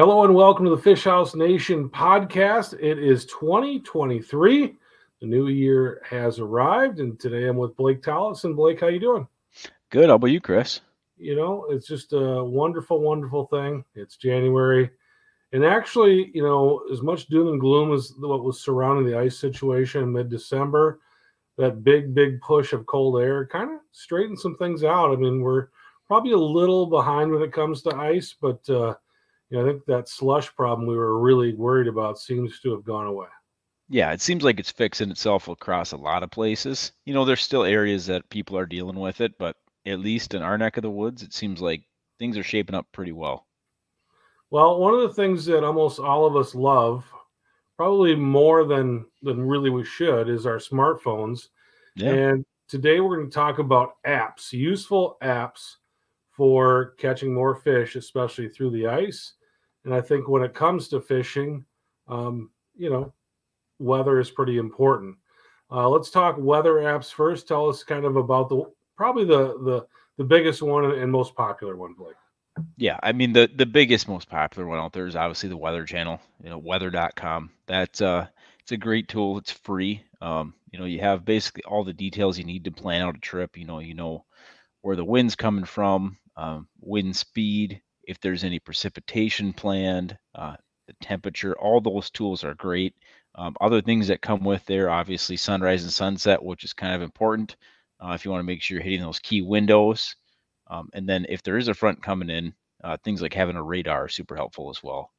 Hello and welcome to the Fish House Nation podcast. It is 2023. The new year has arrived, and today I'm with Blake Tollefson. Blake, how you doing? Good. How about you, Chris? You know, it's just a wonderful, wonderful thing. It's January, and actually, you know, as much doom and gloom as what was surrounding the ice situation in mid-December, that big push of cold air kind of straightened some things out. I mean, we're probably a little behind when it comes to ice, but you know, I think that slush problem we were really worried about seems to have gone away. Yeah, it seems like it's fixing itself across a lot of places. You know, there's still areas that people are dealing with it, but at least in our neck of the woods, it seems like things are shaping up pretty well. Well, one of the things that almost all of us love, probably more than really we should, is our smartphones. Yeah. And today we're going to talk about apps, useful apps for catching more fish, especially through the ice. And I think when it comes to fishing, you know, weather is pretty important. Let's talk weather apps first. Tell us kind of about the biggest one and most popular one, Blake. Yeah, I mean, the biggest, most popular one out there is obviously the Weather Channel, you know, weather.com. That's it's a great tool. It's free. You know, you have basically all the details you need to plan out a trip. You know where the wind's coming from, wind speed, if there's any precipitation planned, the temperature. All those tools are great. Other things that come with there, obviously sunrise and sunset, which is kind of important if you want to make sure you're hitting those key windows. And then if there is a front coming in, things like having a radar are super helpful as well.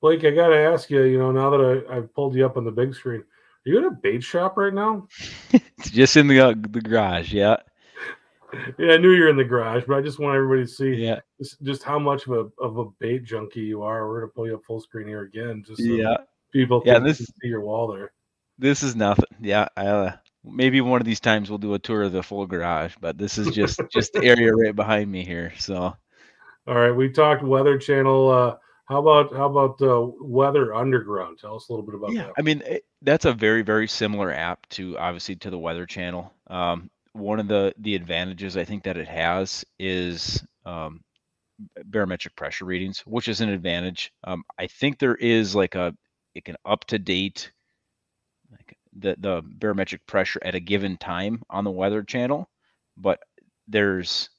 Blake, I got to ask you, you know, now that I've pulled you up on the big screen, are you in a bait shop right now? Just in the garage, yeah. Yeah, I knew you were in the garage, but I just want everybody to see just how much of a bait junkie you are. We're going to pull you up full screen here again, just so people can see your wall there. This is nothing. Yeah, maybe one of these times we'll do a tour of the full garage, but this is just the area right behind me here. So, all right, we talked Weather Channel. How about Weather Underground? Tell us a little bit about that. I mean, that's a very, very similar app to the Weather Channel. One of the advantages I think that it has is barometric pressure readings, which is an advantage. I think there is like an up-to-date, like the barometric pressure at a given time on the Weather Channel, but there's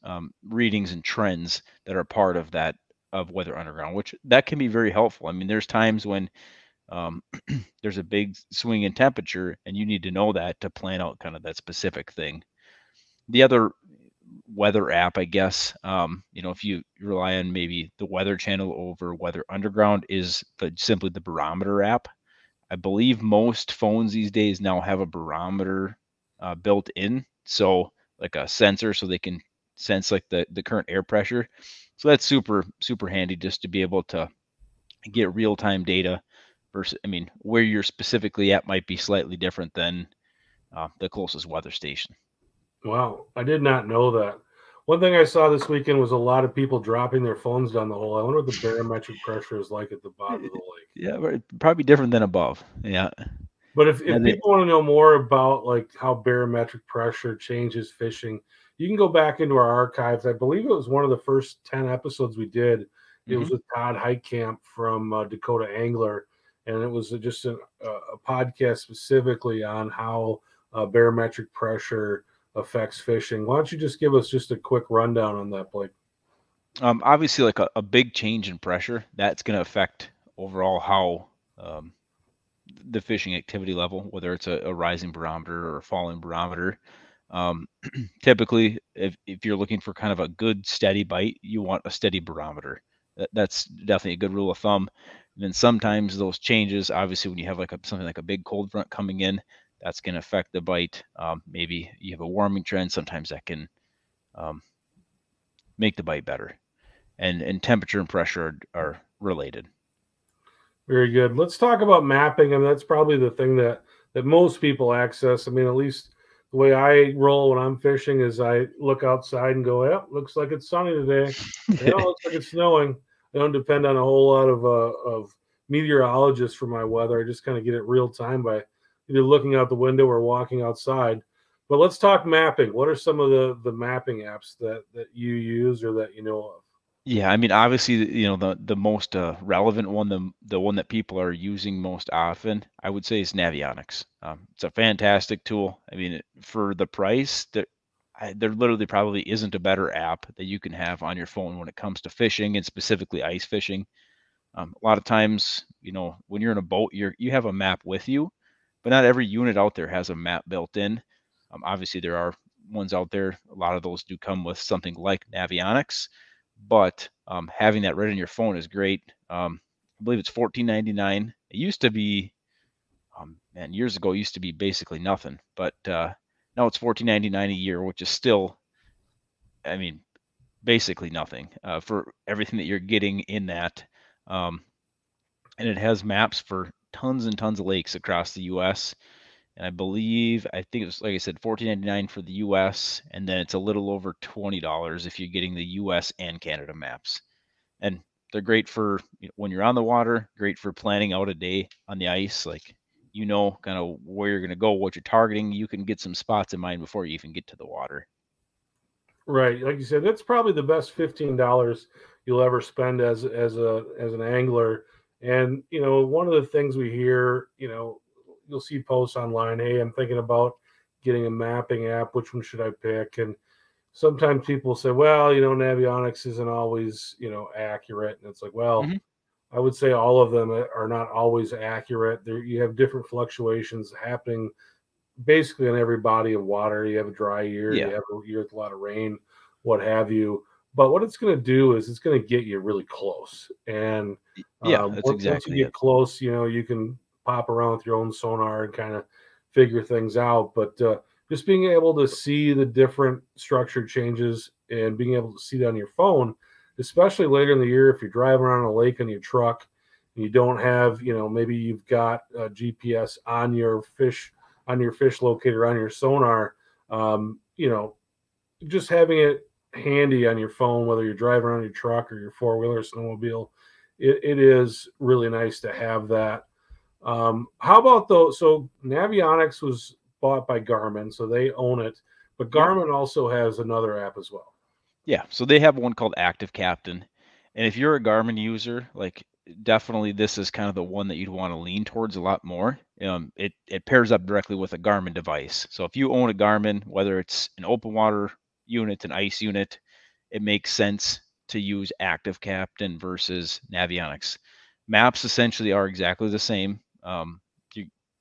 readings and trends that are part of that, of Weather Underground, which that can be very helpful. I mean, there's times when there's a big swing in temperature and you need to know that to plan out kind of that specific thing. The other weather app, I guess, you know, if you rely on maybe the Weather Channel over Weather Underground, is simply the barometer app. I believe most phones these days now have a barometer built in, so like a sensor, so they can sense like the current air pressure. So that's super, super handy just to be able to get real-time data versus, I mean, where you're specifically at might be slightly different than the closest weather station. Wow, I did not know that. One thing I saw this weekend was a lot of people dropping their phones down the hole. I wonder what the barometric pressure is like at the bottom of the lake. Yeah, probably different than above. Yeah. But if people want to know more about like how barometric pressure changes fishing, you can go back into our archives. I believe it was one of the first 10 episodes we did. It was with Todd Heitkamp from Dakota Angler, and it was just a podcast specifically on how barometric pressure affects fishing. Why don't you just give us just a quick rundown on that, Blake? Obviously, like a big change in pressure, that's going to affect overall how the fishing activity level, whether it's a rising barometer or a falling barometer. Typically, if you're looking for kind of a good steady bite, you want a steady barometer. That's definitely a good rule of thumb. And then sometimes those changes, obviously, when you have like something like a big cold front coming in, that's going to affect the bite. Maybe you have a warming trend. Sometimes that can make the bite better. And temperature and pressure are related. Very good. Let's talk about mapping. I mean, that's probably the thing that most people access. I mean, at least the way I roll when I'm fishing is I look outside and go, yeah, looks like it's sunny today. Yeah, looks like it's snowing. I don't depend on a whole lot of meteorologists for my weather. I just kind of get it real time by either looking out the window or walking outside. But let's talk mapping. What are some of the mapping apps that you use or that you know of? Yeah, I mean, obviously, the most relevant one, the one that people are using most often, I would say, is Navionics. It's a fantastic tool. I mean, for the price, there literally probably isn't a better app that you can have on your phone when it comes to fishing, and specifically ice fishing. A lot of times, when you're in a boat, you have a map with you, but not every unit out there has a map built in. Obviously, there are ones out there. A lot of those do come with something like Navionics. But having that right on your phone is great. I believe it's $14.99. It used to be, man, years ago, it used to be basically nothing. But now it's $14.99 a year, which is still, I mean, basically nothing for everything that you're getting in that. And it has maps for tons and tons of lakes across the U.S. And I think it was, like I said, $14.99 for the U.S., and then it's a little over $20 if you're getting the U.S. and Canada maps. And they're great for when you're on the water, great for planning out a day on the ice, like kind of where you're going to go, what you're targeting. You can get some spots in mind before you even get to the water. Right. Like you said, that's probably the best $15 you'll ever spend as an angler. And, one of the things we hear, you'll see posts online, hey, I'm thinking about getting a mapping app, which one should I pick? And sometimes people say, well, Navionics isn't always, accurate. And it's like, well, I would say all of them are not always accurate. You have different fluctuations happening basically on every body of water. You have a dry year, you have a year with a lot of rain, what have you. But what it's going to do is it's going to get you really close. And once you get close, you can pop around with your own sonar and kind of figure things out. But just being able to see the different structure changes and being able to see that on your phone, especially later in the year, if you're driving around a lake in your truck and you don't have, maybe you've got a GPS on your fish locator, on your sonar, just having it handy on your phone, whether you're driving around your truck or your four-wheeler or snowmobile, it is really nice to have that. How about those? So Navionics was bought by Garmin, so they own it, but Garmin also has another app as well. Yeah. So they have one called Active Captain. And if you're a Garmin user, definitely this is kind of the one that you'd want to lean towards a lot more. It pairs up directly with a Garmin device. So if you own a Garmin, whether it's an open water unit, an ice unit, it makes sense to use Active Captain versus Navionics. Maps essentially are exactly the same.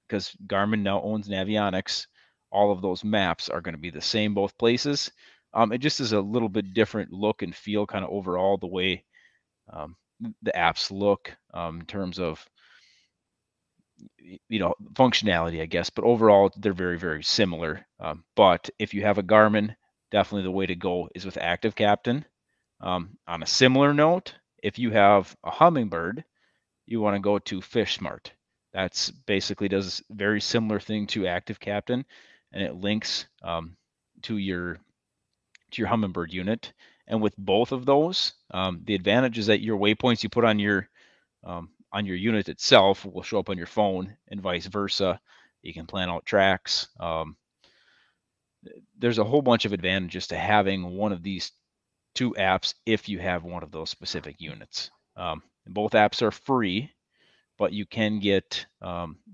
Because Garmin now owns Navionics, all of those maps are going to be the same both places. It just is a little bit different look and feel, kind of overall the way the apps look in terms of functionality, I guess. But overall, they're very, very similar. But if you have a Garmin, definitely the way to go is with Active Captain. On a similar note, if you have a Humminbird, you want to go to Fish Smart. That's basically does a very similar thing to Active Captain, and it links to your Humminbird unit. And with both of those, the advantage is that your waypoints you put on your unit itself will show up on your phone, and vice versa. You can plan out tracks. There's a whole bunch of advantages to having one of these two apps if you have one of those specific units. Both apps are free, but you can get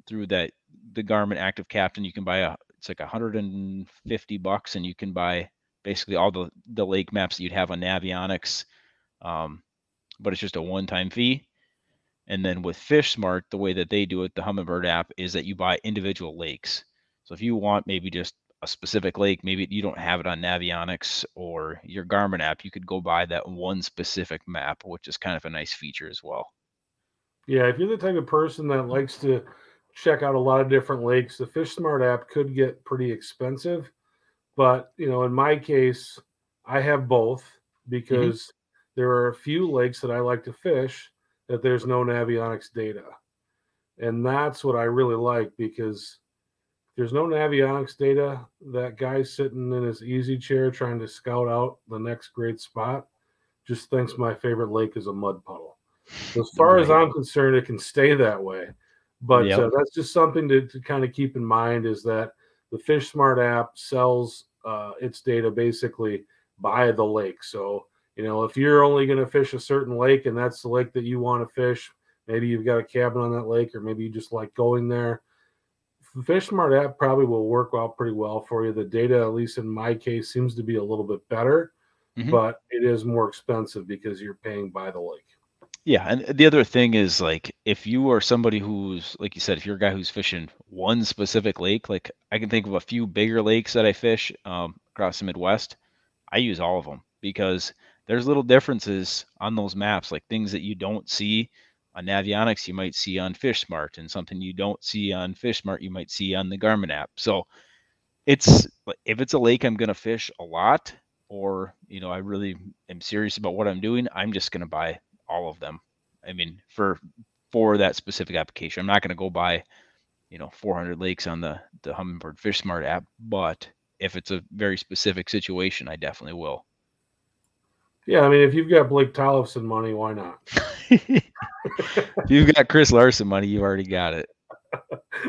through the Garmin Active Captain. You can buy it's like $150, and you can buy basically all the lake maps that you'd have on Navionics. But it's just a one-time fee. And then with Fish Smart, the way that they do it, the Humminbird app, is that you buy individual lakes. So if you want maybe just a specific lake, maybe you don't have it on Navionics or your Garmin app, you could go buy that one specific map, which is kind of a nice feature as well. Yeah, if you're the type of person that likes to check out a lot of different lakes, the Fish Smart app could get pretty expensive. But, in my case, I have both because there are a few lakes that I like to fish that there's no Navionics data. And that's what I really like, because there's no Navionics data. That guy sitting in his easy chair trying to scout out the next great spot just thinks my favorite lake is a mud puddle. As far as I'm concerned, it can stay that way. But that's just something to kind of keep in mind, is that the Fish Smart app sells its data basically by the lake. So You know, if you're only going to fish a certain lake and that's the lake that you want to fish, maybe you've got a cabin on that lake or maybe you just like going there, Fish Smart app probably will work out pretty well for you. The data, at least in my case, seems to be a little bit better, but it is more expensive because you're paying by the lake. Yeah, and the other thing is, like, if you are somebody who's, like you said, if you're a guy who's fishing one specific lake, like I can think of a few bigger lakes that I fish across the Midwest. I use all of them because there's little differences on those maps, like things that you don't see on Navionics, you might see on Fish Smart, and something you don't see on Fish Smart, you might see on the Garmin app. So it's, if it's a lake I'm going to fish a lot, or, you know, I really am serious about what I'm doing, I'm just going to buy all of them. I mean, for that specific application, I'm not going to go buy, you know, 400 lakes on the Humminbird Fish Smart app, but if it's a very specific situation, I definitely will. Yeah, I mean, if you've got Blake Tollefson money, why not? If you've got Chris Larson money, you already got it.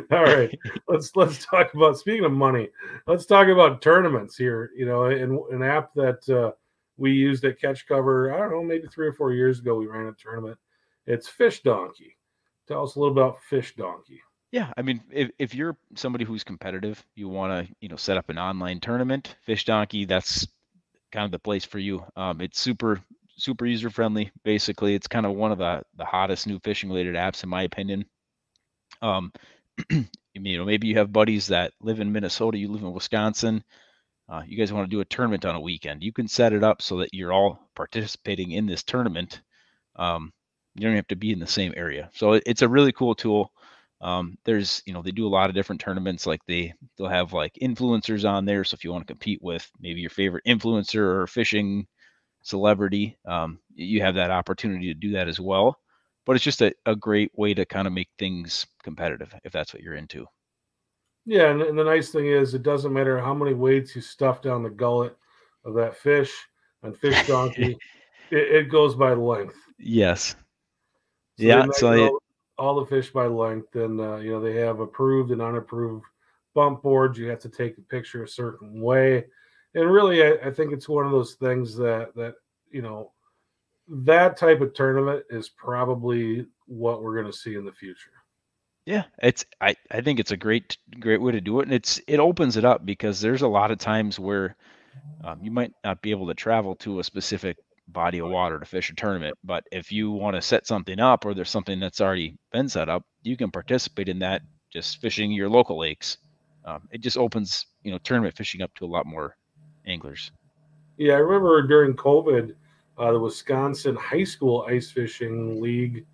All right, let's talk about, speaking of money, let's talk about tournaments here. You know, an app that we used at Catch Cover, I don't know, maybe 3 or 4 years ago, we ran a tournament. It's Fish Donkey. Tell us a little about Fish Donkey. Yeah, I mean, if you're somebody who's competitive, you want to, you know, set up an online tournament, Fish Donkey, that's kind of the place for you. It's super user friendly. Basically, it's kind of one of the hottest new fishing related apps, in my opinion. You know, maybe you have buddies that live in Minnesota, you live in Wisconsin, you guys want to do a tournament on a weekend. You can set it up so that you're all participating in this tournament. You don't have to be in the same area. So it's a really cool tool. There's, you know, they do a lot of different tournaments. Like they'll have like influencers on there. So if you want to compete with maybe your favorite influencer or fishing celebrity, you have that opportunity to do that as well. But it's just a great way to kind of make things competitive if that's what you're into. Yeah. And the nice thing is it doesn't matter how many weights you stuff down the gullet of that fish on Fish Donkey, it goes by length. Yes. So yeah. So all the fish by length, and you know, they have approved and unapproved bump boards. You have to take the picture a certain way, and really I think it's one of those things that you know, that type of tournament is probably what we're going to see in the future. Yeah, it's I think it's a great way to do it, and it opens it up because there's a lot of times where you might not be able to travel to a specific body of water to fish a tournament, but if you want to set something up, or there's something that's already been set up, you can participate in that just fishing your local lakes. It just opens, you know, tournament fishing up to a lot more anglers. Yeah, I remember during COVID, the Wisconsin High School Ice Fishing League,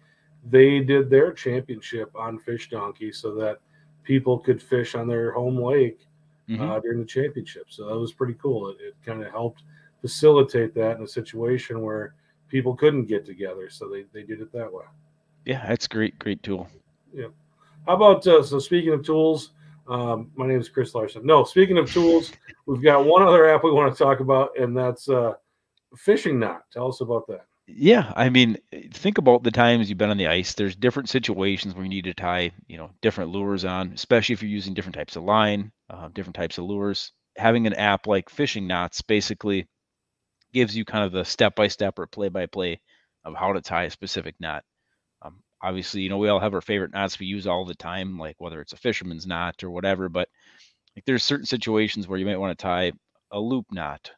they did their championship on Fish Donkey so that people could fish on their home lake during the championship. So that was pretty cool. It kind of helped facilitate that in a situation where people couldn't get together, so they did it that way. Yeah, that's great tool. Yeah. How about so speaking of tools, my name is Chris Larson. No, speaking of tools, we've got one other app we want to talk about, and that's Fishing Knot. Tell us about that. Yeah, I mean, think about the times you've been on the ice. There's different situations where you need to tie, you know, different lures on, especially if you're using different types of line, different types of lures. Having an app like Fishing Knots basically gives you kind of the step-by-step or play-by-play of how to tie a specific knot. Obviously, you know, we all have our favorite knots we use all the time, like whether it's a fisherman's knot or whatever, but like there's certain situations where you might want to tie a loop knot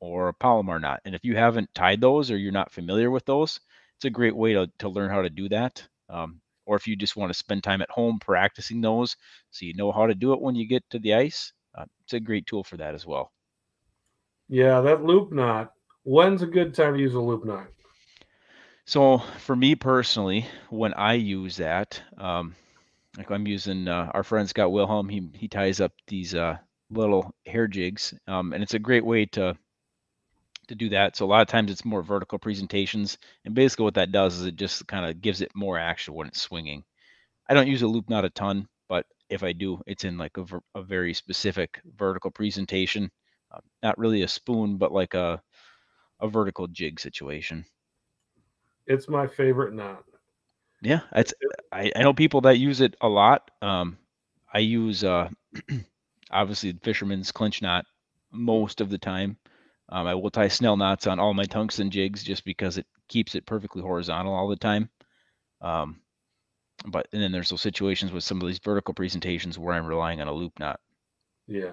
or a Palomar knot. And if you haven't tied those or you're not familiar with those, it's a great way to learn how to do that. Or if you just want to spend time at home practicing those so you know how to do it when you get to the ice, it's a great tool for that as well. Yeah, that loop knot. When's a good time to use a loop knot? So for me personally, when I use that, like I'm using our friend Scott Wilhelm, he ties up these little hair jigs, and it's a great way to do that. So a lot of times it's more vertical presentations, and basically what that does is it just kind of gives it more action when it's swinging. I don't use a loop knot a ton, but if I do, it's in like a very specific vertical presentation. Not really a spoon, but like a vertical jig situation. It's my favorite knot. Yeah, I know people that use it a lot. I use obviously the fisherman's clinch knot most of the time. I will tie snell knots on all my tungsten jigs just because it keeps it perfectly horizontal all the time. And then there's those situations with some of these vertical presentations where I'm relying on a loop knot. Yeah,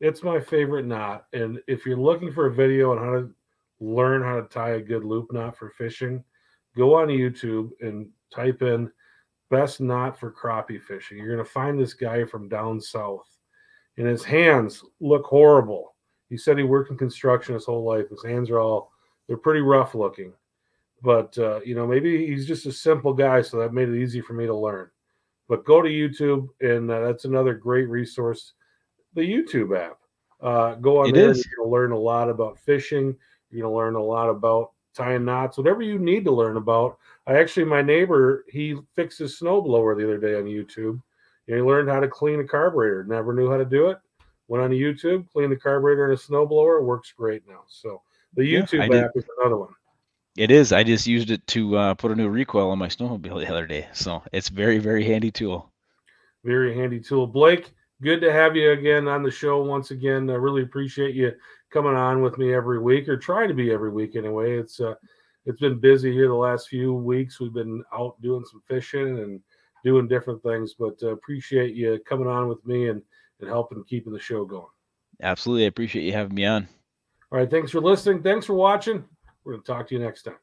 it's my favorite knot. And if you're looking for a video on how to learn how to tie a good loop knot for fishing, go on YouTube and type in best knot for crappie fishing. You're going to find this guy from down south, and his hands look horrible. He said he worked in construction his whole life. His hands are they're pretty rough looking. But, you know, maybe he's just a simple guy, so that made it easy for me to learn. But go to YouTube, and that's another great resource, the YouTube app. Go on there. You're going to learn a lot about fishing. You're going to learn a lot about tying knots, whatever you need to learn about. My neighbor, he fixed his snowblower the other day on YouTube. And he learned how to clean a carburetor. Never knew how to do it. Went on to YouTube, cleaned the carburetor and a snowblower. Works great now. So the YouTube app is another one. It is. I just used it to put a new recoil on my snowmobile the other day. So it's very, very handy tool. Very handy tool. Blake, good to have you again on the show once again. I really appreciate you coming on with me every week, or trying to be every week anyway. It's been busy here the last few weeks. We've been out doing some fishing and doing different things, but appreciate you coming on with me and helping keeping the show going. Absolutely. I appreciate you having me on. All right. Thanks for listening. Thanks for watching. We're going to talk to you next time.